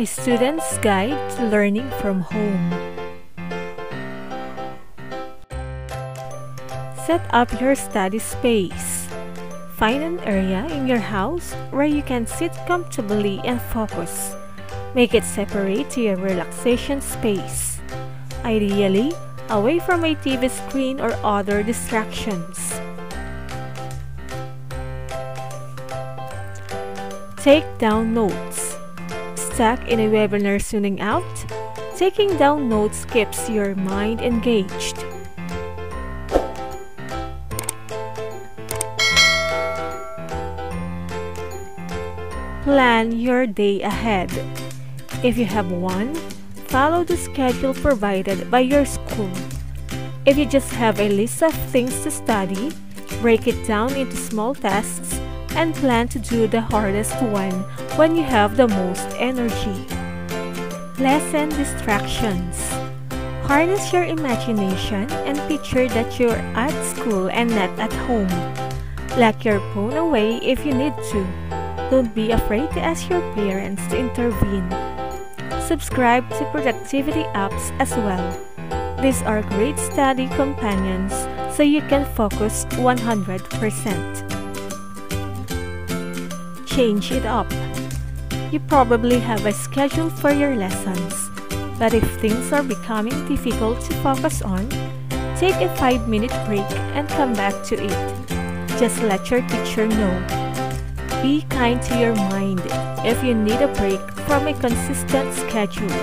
A Student's Guide to Learning from Home. Set up your study space. Find an area in your house where you can sit comfortably and focus. Make it separate to your relaxation space. Ideally, away from a TV screen or other distractions. Take down notes. Stuck in a webinar tuning out? Taking down notes keeps your mind engaged. Plan your day ahead. If you have one, follow the schedule provided by your school. If you just have a list of things to study, break it down into small tasks and plan to do the hardest one when you have the most energy. Lessen distractions. Harness your imagination and picture that you're at school and not at home. Lock your phone away if you need to. Don't be afraid to ask your parents to intervene. Subscribe to productivity apps as well. These are great study companions so you can focus 100%. Change it up. You probably have a schedule for your lessons, but if things are becoming difficult to focus on, take a 5-minute break and come back to it. Just let your teacher know. Be kind to your mind if you need a break from a consistent schedule.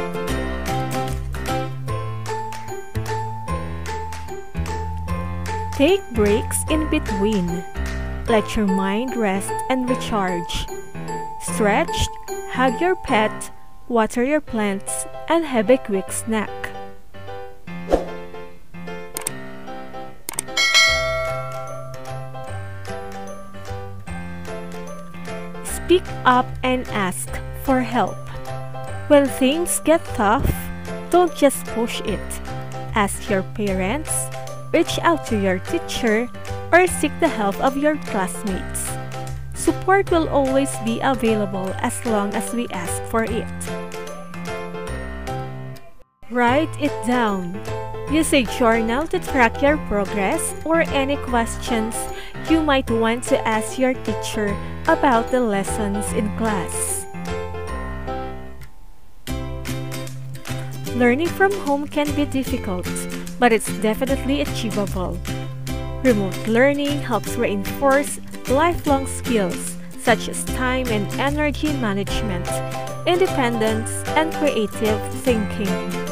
Take breaks in between. Let your mind rest and recharge. Stretch, hug your pet, water your plants, and have a quick snack. Speak up and ask for help. When things get tough, don't just push it. Ask your parents, reach out to your teacher, or seek the help of your classmates. Support will always be available as long as we ask for it. Write it down. Use a journal to track your progress or any questions you might want to ask your teacher about the lessons in class. Learning from home can be difficult, but it's definitely achievable. Remote learning helps reinforce lifelong skills such as time and energy management, independence, and creative thinking.